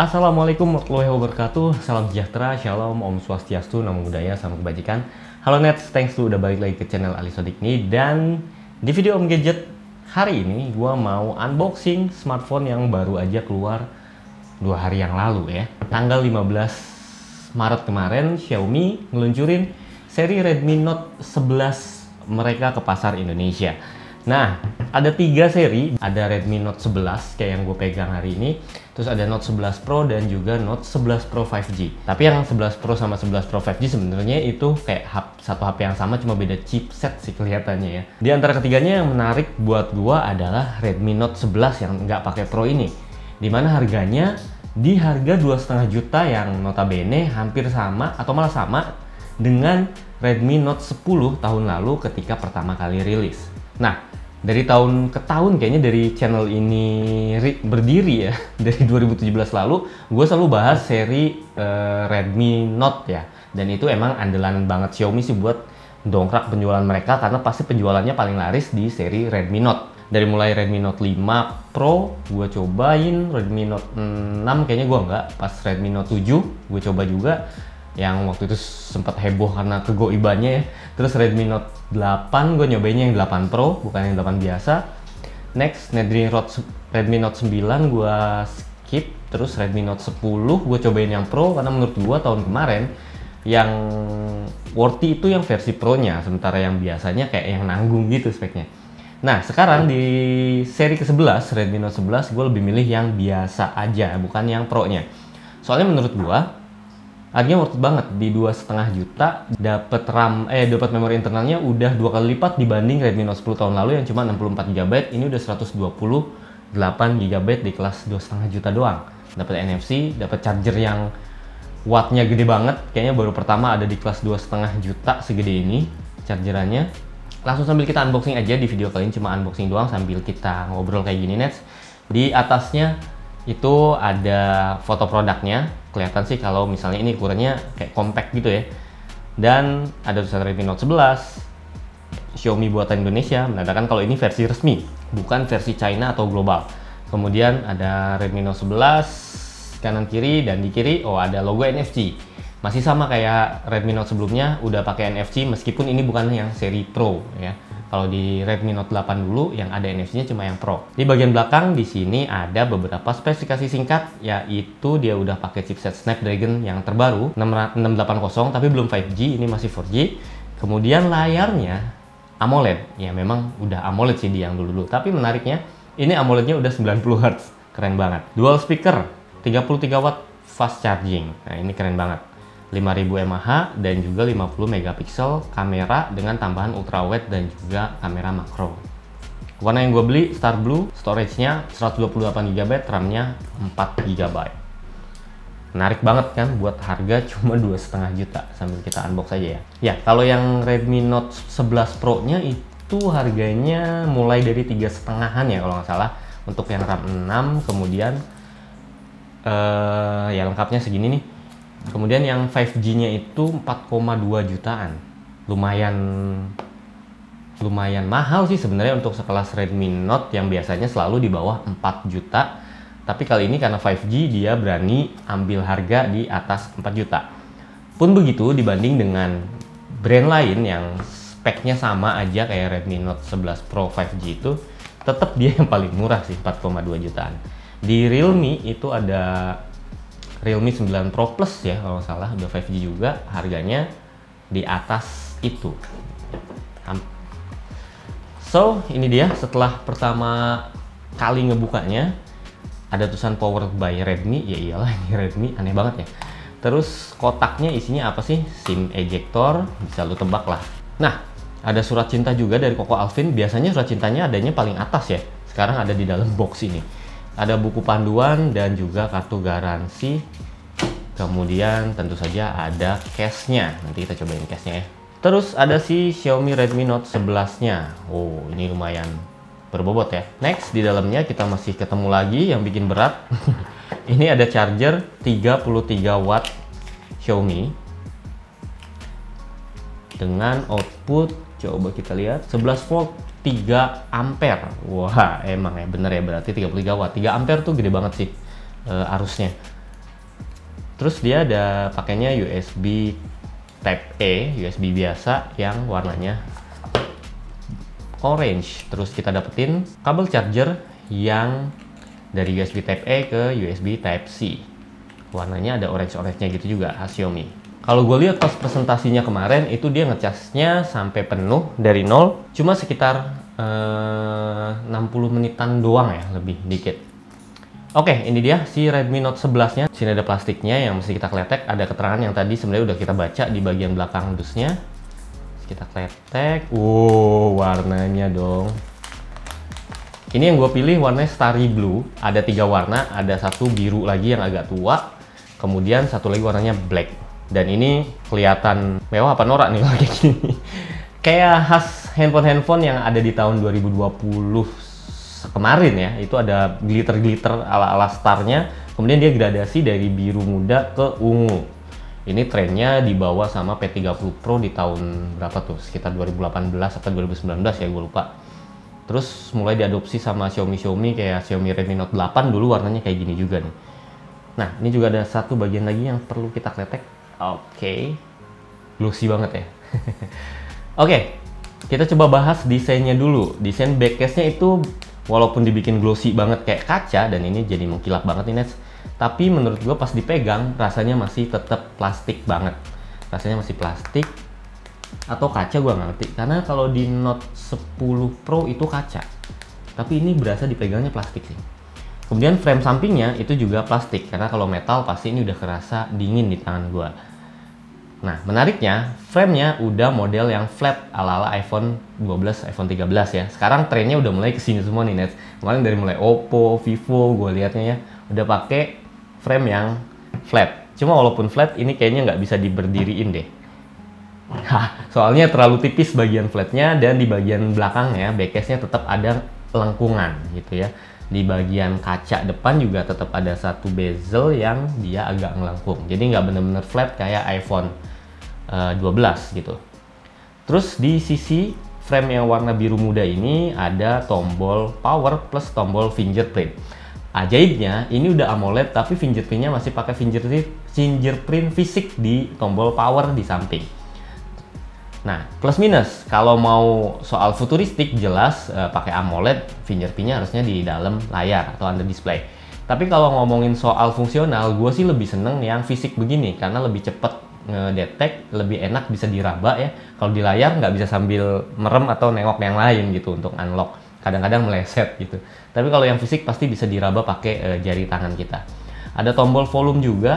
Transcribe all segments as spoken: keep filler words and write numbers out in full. Assalamualaikum warahmatullahi wabarakatuh. Salam sejahtera, shalom, om swastiastu, namo buddhaya, salam kebajikan. Halo Nets, thanks to udah balik lagi ke channel Alisodik nih. Dan di video OmGadget hari ini gua mau unboxing smartphone yang baru aja keluar dua hari yang lalu ya. Tanggal lima belas Maret kemarin Xiaomi ngeluncurin seri Redmi Note sebelas mereka ke pasar Indonesia. Nah, ada tiga seri, ada Redmi Note sebelas kayak yang gue pegang hari ini, terus ada Note sebelas Pro dan juga Note sebelas Pro lima G. Tapi yang sebelas Pro sama sebelas Pro lima G sebenarnya itu kayak satu H P yang sama, cuma beda chipset sih kelihatannya ya. Di antara ketiganya yang menarik buat gue adalah Redmi Note sebelas yang nggak pakai Pro ini, dimana harganya di harga dua koma lima juta yang notabene hampir sama atau malah sama dengan Redmi Note sepuluh tahun lalu ketika pertama kali rilis. Nah, dari tahun ke tahun kayaknya dari channel ini berdiri ya, dari dua ribu tujuh belas lalu gue selalu bahas seri uh, Redmi Note ya, dan itu emang andalan banget Xiaomi sih buat dongkrak penjualan mereka karena pasti penjualannya paling laris di seri Redmi Note. Dari mulai Redmi Note lima Pro gue cobain, Redmi Note enam kayaknya gue enggak, pas Redmi Note tujuh gue coba juga yang waktu itu sempat heboh karena kegoibannya ya. Terus Redmi Note delapan gue nyobainnya yang delapan Pro, bukan yang delapan biasa. Next, Redmi Note sembilan gue skip. Terus Redmi Note sepuluh gue cobain yang Pro karena menurut gue tahun kemarin yang worthy itu yang versi Pro-nya, sementara yang biasanya kayak yang nanggung gitu speknya. Nah, sekarang di seri ke sebelas Redmi Note sebelas gue lebih milih yang biasa aja, bukan yang Pro-nya. Soalnya menurut gue harganya worth banget, di dua setengah juta dapat RAM, eh dapat memori internalnya udah dua kali lipat dibanding Redmi Note sepuluh tahun lalu yang cuma enam puluh empat giga byte. Ini udah seratus dua puluh delapan giga byte di kelas dua setengah juta doang. Dapat N F C, dapat charger yang wattnya gede banget. Kayaknya baru pertama ada di kelas dua setengah juta segede ini chargerannya. Langsung sambil kita unboxing aja, di video kali ini cuma unboxing doang sambil kita ngobrol kayak gini Nets. Di atasnya itu ada foto produknya, kelihatan sih kalau misalnya ini ukurannya kayak compact gitu ya, dan ada tulisan Redmi Note sebelas Xiaomi buatan Indonesia, menandakan kalau ini versi resmi bukan versi China atau global. Kemudian ada Redmi Note sebelas kanan kiri, dan di kiri oh ada logo N F C, masih sama kayak Redmi Note sebelumnya udah pakai N F C meskipun ini bukan yang seri Pro ya. Kalau di Redmi Note delapan dulu yang ada N F C-nya cuma yang Pro. Di bagian belakang di sini ada beberapa spesifikasi singkat, yaitu dia udah pakai chipset Snapdragon yang terbaru enam delapan nol tapi belum lima G, ini masih empat G. Kemudian layarnya AMOLED. Ya memang udah AMOLED sih di yang dulu-dulu, tapi menariknya ini AMOLED-nya udah sembilan puluh hertz. Keren banget. Dual speaker, tiga puluh tiga watt fast charging. Nah, ini keren banget. lima ribu mAh dan juga lima puluh megapiksel kamera dengan tambahan ultrawide dan juga kamera makro. Warna yang gue beli Star Blue, storage-nya seratus dua puluh delapan giga byte, RAM-nya empat giga byte. Menarik banget kan buat harga cuma dua koma lima juta. Sambil kita unbox aja ya. Ya, kalau yang Redmi Note sebelas Pro-nya itu harganya mulai dari tiga koma lima-an ya kalau nggak salah untuk yang RAM enam, kemudian uh, ya lengkapnya segini nih. Kemudian yang lima G-nya itu empat koma dua jutaan. Lumayan lumayan mahal sih sebenarnya untuk sekelas Redmi Note yang biasanya selalu di bawah empat juta. Tapi kali ini karena lima G dia berani ambil harga di atas empat juta. Pun begitu dibanding dengan brand lain yang speknya sama aja kayak Redmi Note sebelas Pro lima G itu, tetap dia yang paling murah sih, empat koma dua jutaan. Di Realme itu ada Realme sembilan Pro Plus ya kalau nggak salah, udah lima G juga, harganya di atas itu. So ini dia setelah pertama kali ngebukanya ada tulisan powered by Redmi, ya iyalah ini Redmi, aneh banget ya. Terus kotaknya isinya apa sih? SIM ejector, bisa lu tebak lah. Nah, ada surat cinta juga dari Koko Alvin, biasanya surat cintanya adanya paling atas ya, sekarang ada di dalam box ini. Ada buku panduan dan juga kartu garansi. Kemudian tentu saja ada case-nya. Nanti kita cobain case-nya ya. Terus ada si Xiaomi Redmi Note sebelas-nya. Oh, ini lumayan berbobot ya. Next, di dalamnya kita masih ketemu lagi yang bikin berat. Ini ada charger tiga puluh tiga watt Xiaomi dengan output Coba kita lihat, sebelas volt tiga ampere. Wah, emang ya bener ya, berarti tiga puluh tiga watt. tiga ampere tuh gede banget sih e, arusnya. Terus dia ada pakainya U S B Type E, U S B biasa yang warnanya orange. Terus kita dapetin kabel charger yang dari U S B Type E ke U S B Type C. Warnanya ada orange-orange-nya gitu juga, Xiaomi. Kalau gue lihat pas presentasinya kemarin, itu dia ngecasnya sampai penuh dari nol, cuma sekitar eh, enam puluh menitan doang ya, lebih dikit. Oke, ini dia si Redmi Note sebelas-nya. Sini ada plastiknya yang mesti kita kletek, ada keterangan yang tadi sebenarnya udah kita baca di bagian belakang dusnya. Kita kletek, wow, warnanya dong. Ini yang gue pilih warnanya Star Blue, ada tiga warna, ada satu biru lagi yang agak tua, kemudian satu lagi warnanya black. Dan ini kelihatan mewah apa norak nih kalau kayak gini. Kayak khas handphone-handphone yang ada di tahun dua ribu dua puluh kemarin ya, itu ada glitter-glitter ala-ala starnya, kemudian dia gradasi dari biru muda ke ungu. Ini trennya dibawa sama P tiga puluh Pro di tahun berapa tuh, sekitar dua ribu delapan belas atau dua ribu sembilan belas ya, gue lupa. Terus mulai diadopsi sama Xiaomi-Xiaomi, kayak Xiaomi Redmi Note delapan dulu warnanya kayak gini juga nih. Nah, ini juga ada satu bagian lagi yang perlu kita kletek. Oke, glossy banget ya. Oke, kita coba bahas desainnya dulu. Desain backcase-nya itu walaupun dibikin glossy banget kayak kaca, dan ini jadi mengkilap banget ini, tapi menurut gue pas dipegang rasanya masih tetap plastik banget. Rasanya masih plastik atau kaca gue ngerti, karena kalau di Note sepuluh Pro itu kaca, tapi ini berasa dipegangnya plastik sih. Kemudian frame sampingnya itu juga plastik, karena kalau metal pasti ini udah kerasa dingin di tangan gue. Nah, menariknya framenya udah model yang flat ala-ala iPhone dua belas, iPhone tiga belas ya. Sekarang trennya udah mulai kesini semua nih, Nets. Kemarin dari mulai Oppo, Vivo gue liatnya ya udah pakai frame yang flat. Cuma walaupun flat ini kayaknya nggak bisa diberdiriin deh. Hah, soalnya terlalu tipis bagian flatnya, dan di bagian belakangnya backcase-nya tetap ada lengkungan gitu ya. Di bagian kaca depan juga tetap ada satu bezel yang dia agak ngelengkung, jadi nggak bener-bener flat kayak iPhone uh, dua belas gitu. Terus di sisi frame yang warna biru muda ini ada tombol power plus tombol fingerprint. Ajaibnya ini udah AMOLED, tapi fingerprintnya masih pakai fingerprint, fingerprint fisik di tombol power di samping. Nah, plus minus, kalau mau soal futuristik jelas eh, pakai AMOLED, fingerprintnya harusnya di dalam layar atau under display. Tapi kalau ngomongin soal fungsional, gue sih lebih seneng yang fisik begini, karena lebih cepet ngedetect, lebih enak bisa diraba ya. Kalau di layar nggak bisa sambil merem atau nengok yang lain gitu untuk unlock, kadang-kadang meleset gitu. Tapi kalau yang fisik pasti bisa diraba pakai eh, jari tangan kita. Ada tombol volume juga.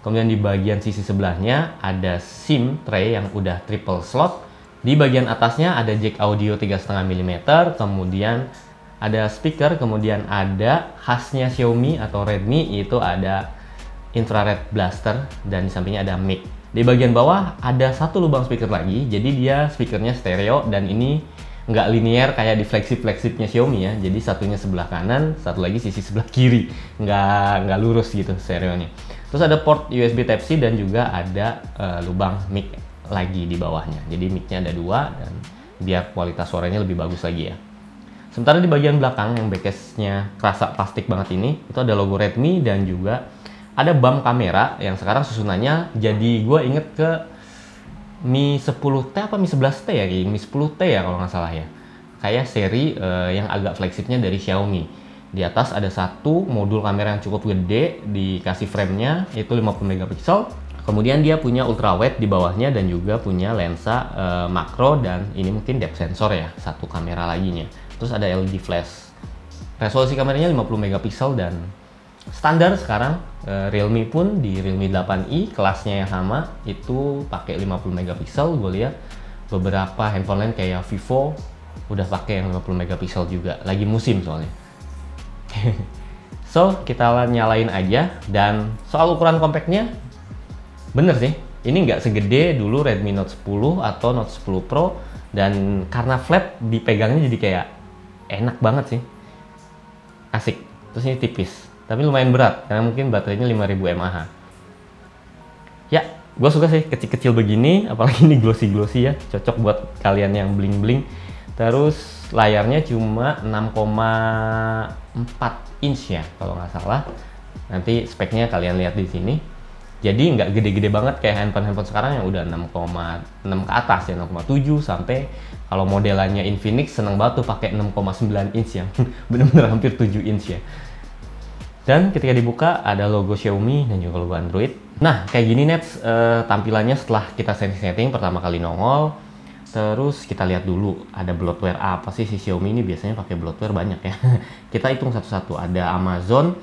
Kemudian di bagian sisi sebelahnya ada SIM tray yang udah triple slot. Di bagian atasnya ada jack audio tiga koma lima milimeter, kemudian ada speaker, kemudian ada khasnya Xiaomi atau Redmi, itu ada infrared blaster, dan di sampingnya ada mic. Di bagian bawah ada satu lubang speaker lagi, jadi dia speakernya stereo, dan ini nggak linear kayak di flagship-flagshipnya Xiaomi ya. Jadi satunya sebelah kanan, satu lagi sisi sebelah kiri, nggak, nggak lurus gitu stereonya. Terus ada port U S B Type-C dan juga ada uh, lubang mic lagi di bawahnya. Jadi mic-nya ada dua, dan biar kualitas suaranya lebih bagus lagi ya. Sementara di bagian belakang yang backcase-nya kerasa plastik banget ini, itu ada logo Redmi dan juga ada bump kamera yang sekarang susunannya jadi gue inget ke Mi sepuluh T apa Mi sebelas T ya? Mi sepuluh T ya kalau nggak salah ya. Kayak seri uh, yang agak flagshipnya dari Xiaomi. Di atas ada satu modul kamera yang cukup gede, dikasih framenya itu lima puluh megapiksel. Kemudian dia punya ultrawide di bawahnya dan juga punya lensa e, makro, dan ini mungkin depth sensor ya, satu kamera laginya. Terus ada L E D flash. Resolusi kameranya lima puluh megapiksel dan standar sekarang e, Realme pun di Realme delapan i kelasnya yang sama itu pakai lima puluh megapiksel. Gue lihat beberapa handphone lain kayak Vivo udah pakai yang lima puluh megapiksel juga, lagi musim soalnya. So, kita nyalain aja. Dan soal ukuran compactnya, bener sih, ini nggak segede dulu Redmi Note sepuluh atau Note sepuluh Pro, dan karena flat dipegangnya jadi kayak enak banget sih, asik. Terus ini tipis, tapi lumayan berat karena mungkin baterainya lima ribu mAh. Ya, Gue suka sih kecil-kecil begini, apalagi ini glossy-glossy ya, cocok buat kalian yang bling-bling. Terus layarnya cuma enam koma empat inch ya kalau nggak salah. Nanti speknya kalian lihat di sini. Jadi nggak gede-gede banget kayak handphone-handphone sekarang yang udah enam koma enam ke atas ya, enam koma tujuh sampai kalau modelannya Infinix seneng banget tuh pakai enam koma sembilan inch yang bener-bener hampir tujuh inch ya. Dan ketika dibuka ada logo Xiaomi dan juga logo Android. Nah kayak gini Nets, eh, tampilannya setelah kita setting-setting pertama kali nongol. Terus kita lihat dulu ada bloatware apa sih, si Xiaomi ini biasanya pakai bloatware banyak ya. Kita hitung satu-satu, ada Amazon,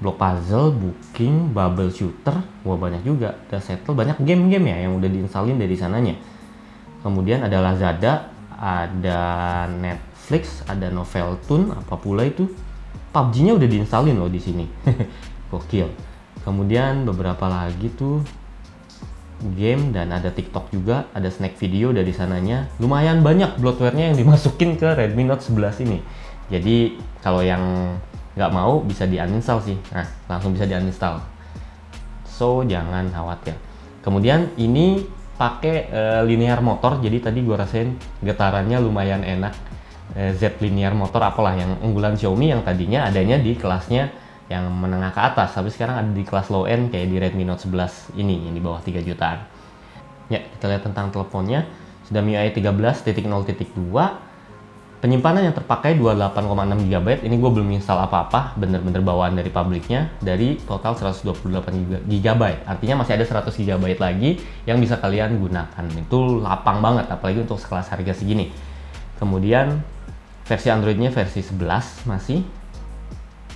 Block Puzzle, Booking, Bubble Shooter, wah banyak juga. Ada Settle, banyak game-game ya yang udah diinstalin dari sananya. Kemudian ada Lazada, ada Netflix, ada Noveltune, apa pula itu. P U B G-nya udah diinstalin loh di sini. Gokil. Kemudian beberapa lagi tuh game, dan ada TikTok juga, ada snack video dari sananya. Lumayan banyak bloatware-nya yang dimasukin ke Redmi Note sebelas ini. Jadi kalau yang nggak mau bisa di-uninstall sih, nah langsung bisa di-uninstall, so jangan khawatir. Kemudian ini pakai e, linear motor, jadi tadi gua rasain getarannya lumayan enak. e, Z linear motor apalah yang unggulan Xiaomi yang tadinya adanya di kelasnya yang menengah ke atas, tapi sekarang ada di kelas low end kayak di Redmi Note sebelas ini yang di bawah tiga jutaan. Ya kita lihat tentang teleponnya, sudah M I U I tiga belas titik nol titik dua. Penyimpanan yang terpakai dua puluh delapan koma enam giga byte, ini gue belum install apa-apa, bener-bener bawaan dari pabriknya, dari total seratus dua puluh delapan giga byte, artinya masih ada seratus giga byte lagi yang bisa kalian gunakan. Itu lapang banget, apalagi untuk sekelas harga segini. Kemudian versi Androidnya versi sebelas masih.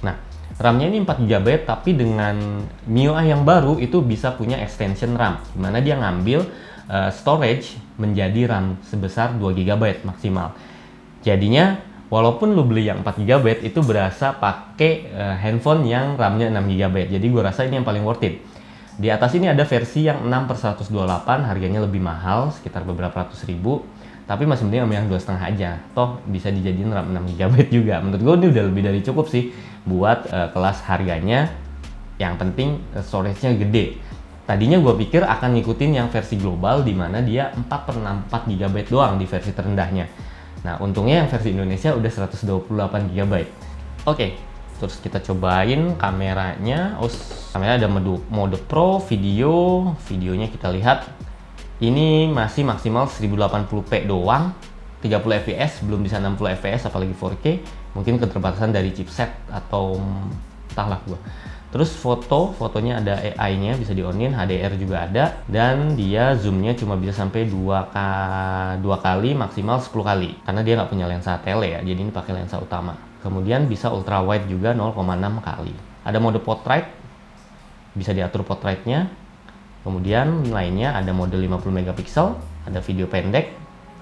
Nah RAM-nya ini empat giga byte, tapi dengan M I U I yang baru itu bisa punya extension RAM, dimana dia ngambil uh, storage menjadi RAM sebesar dua giga byte maksimal. Jadinya walaupun lu beli yang empat giga byte itu berasa pakai uh, handphone yang RAM-nya enam giga byte. Jadi gue rasa ini yang paling worth it. Di atas ini ada versi yang enam per seratus dua puluh delapan, harganya lebih mahal sekitar beberapa ratus ribu. Tapi masih mending sama yang dua koma lima aja. Toh bisa dijadiin RAM enam giga byte juga. Menurut gue ini udah lebih dari cukup sih buat uh, kelas harganya. Yang penting uh, storage-nya gede. Tadinya gue pikir akan ngikutin yang versi global di mana dia empat per enam puluh empat giga byte doang di versi terendahnya. Nah, untungnya yang versi Indonesia udah seratus dua puluh delapan giga byte. Oke, terus kita cobain kameranya. Oh, kameranya ada mode, mode Pro, video. Videonya kita lihat. Ini masih maksimal seribu delapan puluh p doang. tiga puluh fps, belum bisa enam puluh fps, apalagi four K. Mungkin keterbatasan dari chipset atau entahlah gua. Terus foto, fotonya ada A I-nya, bisa di-onin, H D R juga ada. Dan dia zoom-nya cuma bisa sampai dua kali, maksimal sepuluh kali. Karena dia nggak punya lensa tele ya, jadi ini pakai lensa utama. Kemudian bisa ultrawide juga nol koma enam kali. Ada mode portrait, bisa diatur portraitnya. Kemudian lainnya ada mode lima puluh megapiksel, ada video pendek,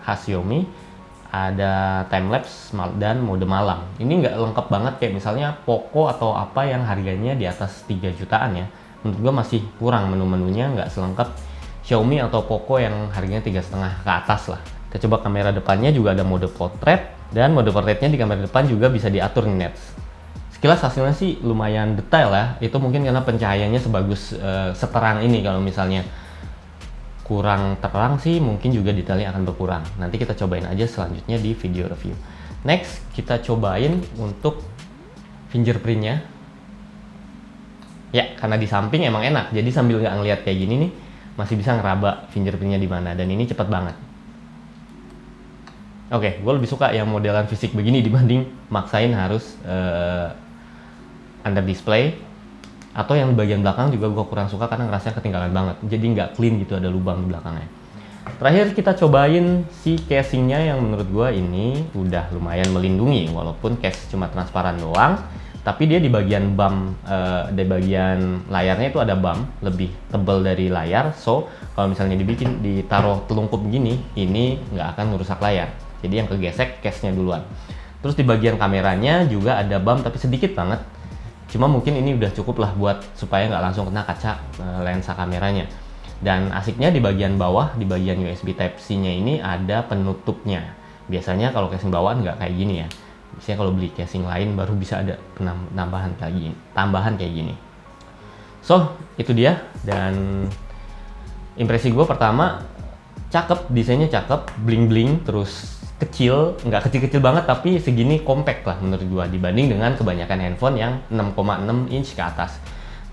khas Xiaomi. Ada timelapse dan mode malam. Ini nggak lengkap banget kayak misalnya Poco atau apa yang harganya di atas tiga jutaan ya. Menurut gue masih kurang menu-menunya, nggak selengkap Xiaomi atau Poco yang harganya tiga setengah ke atas lah. Kita coba kamera depannya, juga ada mode portrait, dan mode portraitnya di kamera depan juga bisa diatur nih Nets. Sekilas hasilnya sih lumayan detail ya. Itu mungkin karena pencahayaannya sebagus uh, seterang ini. Kalau misalnya kurang terang sih mungkin juga detailnya akan berkurang. Nanti kita cobain aja selanjutnya di video review. Next kita cobain untuk fingerprintnya ya, karena di samping emang enak, jadi sambil nggak ngeliat kayak gini nih masih bisa ngeraba fingerprintnya di mana, dan ini cepet banget. Oke, gue lebih suka yang modelan fisik begini dibanding maksain harus uh, under display. Atau yang di bagian belakang juga gue kurang suka karena ngerasanya ketinggalan banget. Jadi nggak clean gitu, ada lubang di belakangnya. Terakhir kita cobain si casingnya yang menurut gue ini udah lumayan melindungi. Walaupun case cuma transparan doang, tapi dia di bagian bump, eh, di bagian layarnya itu ada bump. Lebih tebal dari layar. So, kalau misalnya dibikin, ditaruh telungkup gini, ini nggak akan merusak layar. Jadi yang kegesek case-nya duluan. Terus di bagian kameranya juga ada bump, tapi sedikit banget. Cuma mungkin ini udah cukup lah buat supaya nggak langsung kena kaca e, lensa kameranya. Dan asiknya di bagian bawah, di bagian U S B Type-C-nya ini ada penutupnya. Biasanya kalau casing bawaan nggak kayak gini ya. Biasanya kalau beli casing lain baru bisa ada penambahan kayak gini, tambahan kayak gini. So, itu dia. Dan Impresi gue pertama, cakep, desainnya cakep, bling-bling, terus kecil, nggak kecil-kecil banget tapi segini compact lah menurut gua dibanding dengan kebanyakan handphone yang enam koma enam inch ke atas.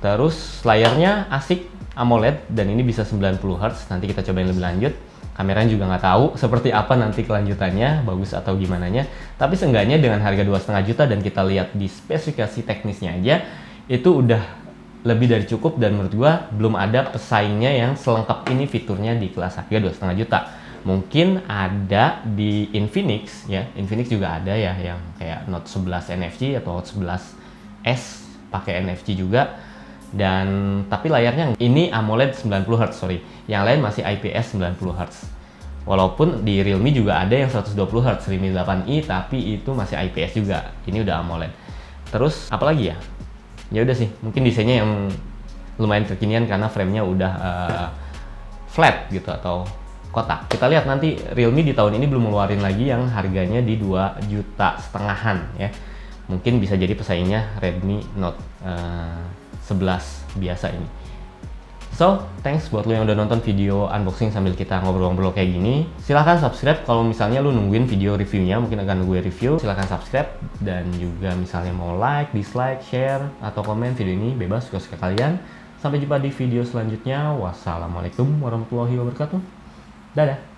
Terus layarnya asik, AMOLED, dan ini bisa sembilan puluh hertz, nanti kita cobain lebih lanjut. Kameranya juga nggak tahu seperti apa nanti kelanjutannya, bagus atau gimana nya, tapi seenggaknya dengan harga dua koma lima juta dan kita lihat di spesifikasi teknisnya aja, itu udah lebih dari cukup dan menurut gua belum ada pesaingnya yang selengkap ini fiturnya di kelas harga dua koma lima juta. Mungkin ada di Infinix ya, Infinix juga ada ya yang kayak Note sebelas N F C atau Note sebelas S pakai N F C juga. Dan tapi layarnya ini AMOLED sembilan puluh hertz, sorry. Yang lain masih I P S sembilan puluh hertz. Walaupun di Realme juga ada yang seratus dua puluh hertz Realme delapan i, tapi itu masih I P S juga. Ini udah AMOLED. Terus apalagi ya? Ya udah sih, mungkin desainnya yang lumayan kekinian karena framenya udah uh, flat gitu atau kotak. Kita lihat nanti Realme di tahun ini belum ngeluarin lagi yang harganya di dua juta setengahan ya. Mungkin bisa jadi pesaingnya Redmi Note sebelas biasa ini. So, thanks buat lo yang udah nonton video unboxing sambil kita ngobrol-ngobrol kayak gini. Silahkan subscribe kalau misalnya lo nungguin video reviewnya, mungkin akan gue review. Silahkan subscribe dan juga misalnya mau like, dislike, share, atau komen video ini, bebas suka-suka kalian. Sampai jumpa di video selanjutnya. Wassalamualaikum warahmatullahi wabarakatuh. Dadah.